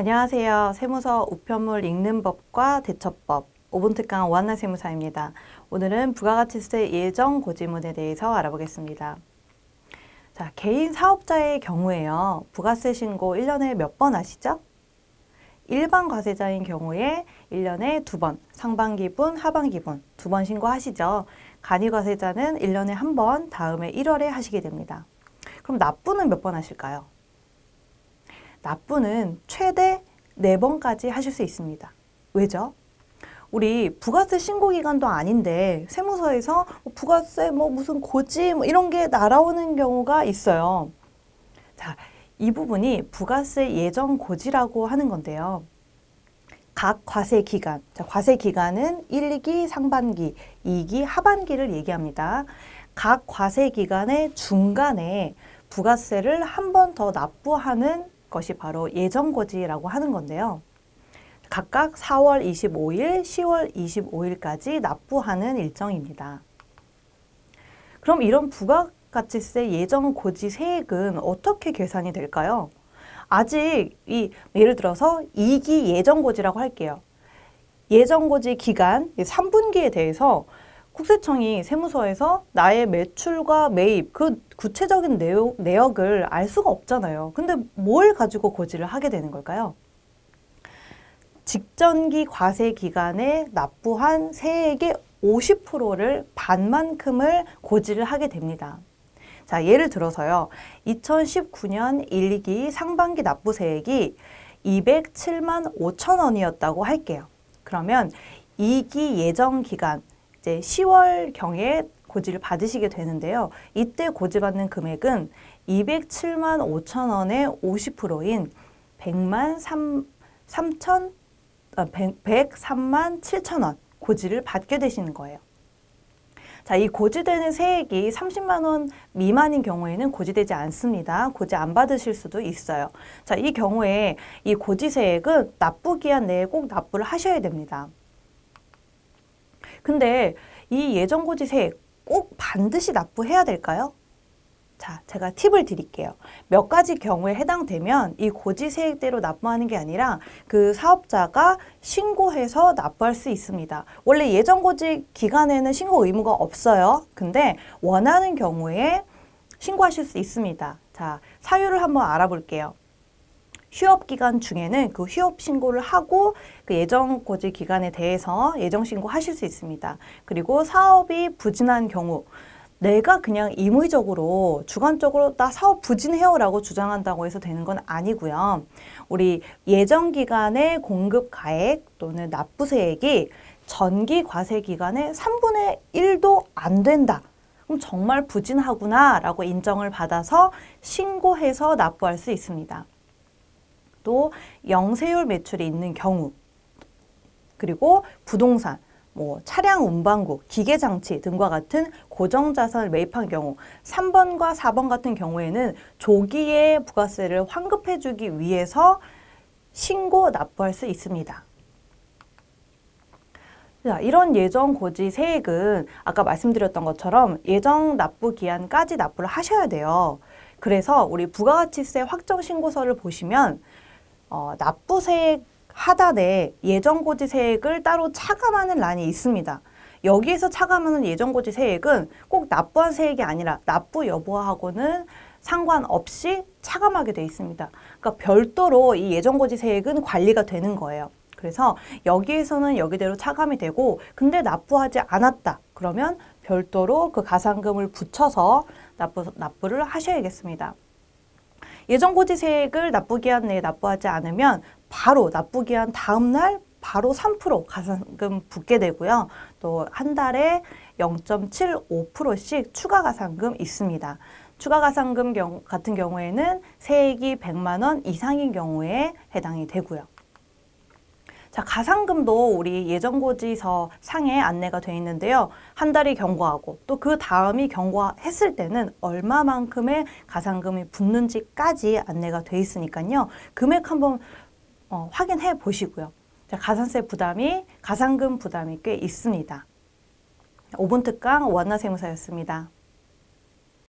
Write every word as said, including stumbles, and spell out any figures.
안녕하세요. 세무서 우편물 읽는 법과 대처법 오본특강 오한나 세무사입니다. 오늘은 부가가치세 예정 고지문에 대해서 알아보겠습니다. 자, 개인 사업자의 경우에요. 부가세 신고 일 년에 몇 번 아시죠? 일반 과세자인 경우에 일 년에 두 번, 상반기분, 하반기분 두 번 신고하시죠. 간이과세자는 일 년에 한 번, 다음에 일월에 하시게 됩니다. 그럼 납부는 몇 번 하실까요? 납부는 최대 네 번까지 하실 수 있습니다. 왜죠? 우리 부가세 신고 기간도 아닌데 세무서에서 부가세 뭐 무슨 고지 뭐 이런 게 날아오는 경우가 있어요. 자, 이 부분이 부가세 예정 고지라고 하는 건데요. 각 과세 기간, 자, 과세 기간은 일 기 상반기, 이 기 하반기를 얘기합니다. 각 과세 기간의 중간에 부가세를 한 번 더 납부하는 것이 바로 예정고지라고 하는 건데요. 각각 사월 이십오일, 시월 이십오일까지 납부하는 일정입니다. 그럼 이런 부가가치세 예정고지 세액은 어떻게 계산이 될까요? 아직 이 예를 들어서 이 기 예정고지라고 할게요. 예정고지 기간 삼 분기에 대해서 국세청이 세무서에서 나의 매출과 매입, 그 구체적인 내역, 내역을 알 수가 없잖아요. 근데 뭘 가지고 고지를 하게 되는 걸까요? 직전기 과세 기간에 납부한 세액의 오십 퍼센트를 반만큼을 고지를 하게 됩니다. 자, 예를 들어서요. 이천십구년 일 기 상반기 납부 세액이 이백칠만 오천 원이었다고 할게요. 그러면 이 기 예정 기간, 이제 시월경에 고지를 받으시게 되는데요. 이때 고지받는 금액은 이백칠만 오천 원의 오십 퍼센트인 백만 삼천, 백삼만 칠천 원 고지를 받게 되시는 거예요. 자, 이 고지되는 세액이 삼십만 원 미만인 경우에는 고지되지 않습니다. 고지 안 받으실 수도 있어요. 자, 이 경우에 이 고지세액은 납부기한 내에 꼭 납부를 하셔야 됩니다. 근데 이 예정고지 세액 꼭 반드시 납부해야 될까요? 자, 제가 팁을 드릴게요. 몇 가지 경우에 해당되면 이 고지 세액대로 납부하는 게 아니라 그 사업자가 신고해서 납부할 수 있습니다. 원래 예정고지 기간에는 신고 의무가 없어요. 근데 원하는 경우에 신고하실 수 있습니다. 자, 사유를 한번 알아볼게요. 휴업 기간 중에는 그 휴업 신고를 하고 그 예정 고지 기간에 대해서 예정 신고 하실 수 있습니다. 그리고 사업이 부진한 경우, 내가 그냥 임의적으로 주관적으로 나 사업 부진해요 라고 주장한다고 해서 되는 건 아니고요. 우리 예정 기간의 공급 가액 또는 납부 세액이 전기 과세 기간의 삼분의 일도 안 된다. 그럼 정말 부진하구나 라고 인정을 받아서 신고해서 납부할 수 있습니다. 또 영세율 매출이 있는 경우, 그리고 부동산, 뭐 차량 운반구, 기계장치 등과 같은 고정자산을 매입한 경우, 삼 번과 사 번 같은 경우에는 조기에 부가세를 환급해주기 위해서 신고 납부할 수 있습니다. 자, 이런 예정 고지 세액은 아까 말씀드렸던 것처럼 예정 납부 기한까지 납부를 하셔야 돼요. 그래서 우리 부가가치세 확정신고서를 보시면 어, 납부세액 하단에 예정고지세액을 따로 차감하는 란이 있습니다. 여기에서 차감하는 예정고지세액은 꼭 납부한 세액이 아니라 납부 여부하고는 상관없이 차감하게 되어 있습니다. 그러니까 별도로 이 예정고지세액은 관리가 되는 거예요. 그래서 여기에서는 여기대로 차감이 되고, 근데 납부하지 않았다. 그러면 별도로 그 가산금을 붙여서 납부, 납부를 하셔야겠습니다. 예정고지세액을 납부기한 내에 납부하지 않으면 바로 납부기한 다음날 바로 삼 퍼센트 가산금 붙게 되고요. 또 한 달에 영 점 칠오 퍼센트씩 추가 가산금 있습니다. 추가 가산금 경우, 같은 경우에는 세액이 백만 원 이상인 경우에 해당이 되고요. 자, 가산금도 우리 예정고지서 상에 안내가 되어 있는데요. 한 달이 경과하고 또 그 다음이 경과했을 때는 얼마만큼의 가산금이 붙는지까지 안내가 되어 있으니까요. 금액 한번 어, 확인해 보시고요. 자, 가산세 부담이, 가산금 부담이 꽤 있습니다. 오본특강 오한나 세무사였습니다.